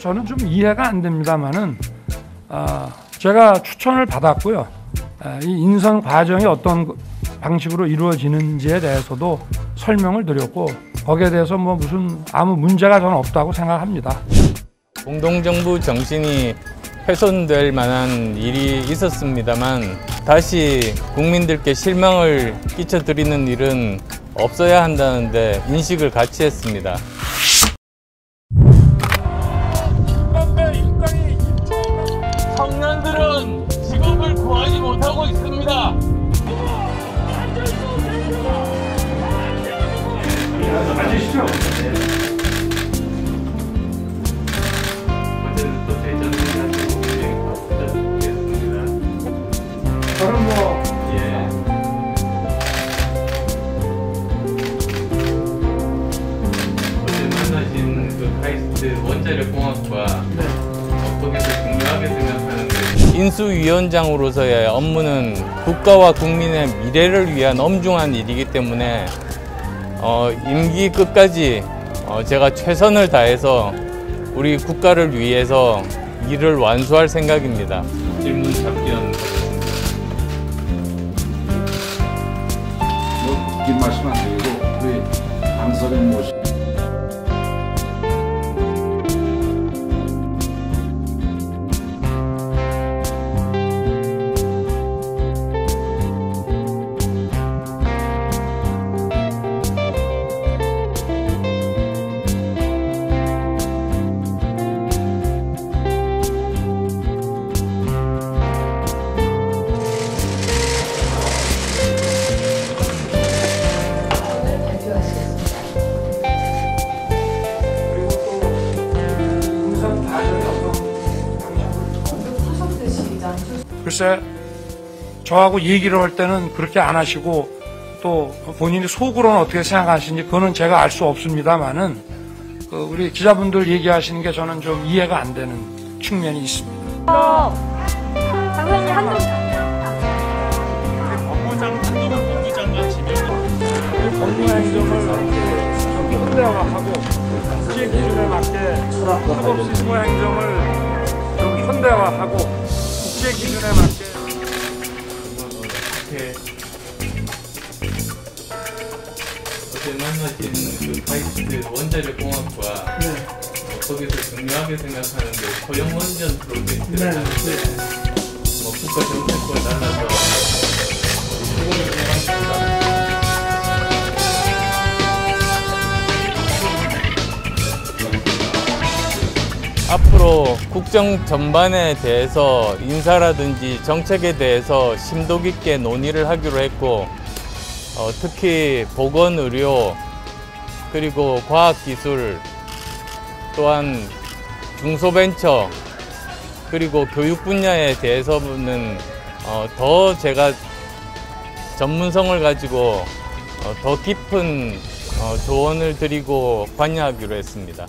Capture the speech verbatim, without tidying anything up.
저는 좀 이해가 안 됩니다만은 어, 제가 추천을 받았고요. 이 인선 과정이 어떤 방식으로 이루어지는지에 대해서도 설명을 드렸고 거기에 대해서 뭐 무슨 아무 문제가 저는 없다고 생각합니다. 공동정부 정신이 훼손될 만한 일이 있었습니다만 다시 국민들께 실망을 끼쳐드리는 일은 없어야 한다는데 인식을 같이 했습니다. 청년들은 직업을 구하지 못하고 있습니다. 앉으십시오. 저는 뭐 어제 만나신 그 카이스트 원자력 공학과 거기서 중요하게 생각하는데 인수위원장으로서의 업무는 국가와 국민의 미래를 위한 엄중한 일이기 때문에 어, 임기 끝까지 어, 제가 최선을 다해서 우리 국가를 위해서 일을 완수할 생각입니다. 질문 답변. 뭐 긴 말씀 안 드리고 우리 강선의 모습. 글쎄 저하고 얘기를 할 때는 그렇게 안 하시고 또 본인이 속으로는 어떻게 생각하시는지 그거는 제가 알 수 없습니다만은 그 우리 기자분들 얘기하시는 게 저는 좀 이해가 안 되는 측면이 있습니다. 어, 당연히 한 법무장 한동훈 법무장관 지명을 법무행정을 저기 현대화하고 국제 기준에 맞게 사법 시스템 행정을 여기 현대화하고. 국제 기준에 맞게 어떻게 어제 만나신 그 카이스트 원자력 공학과 네. 어, 거기서 중요하게 생각하는 그 고용 원전 프로젝트를 하는데 네. 뭐 국가 정책권 나눠서 수고를 해봤습니다. 앞으로 국정 전반에 대해서 인사라든지 정책에 대해서 심도 깊게 논의를 하기로 했고 어, 특히 보건, 의료, 그리고 과학기술, 또한 중소벤처, 그리고 교육 분야에 대해서는 어, 더 제가 전문성을 가지고 어, 더 깊은 어, 조언을 드리고 관여하기로 했습니다.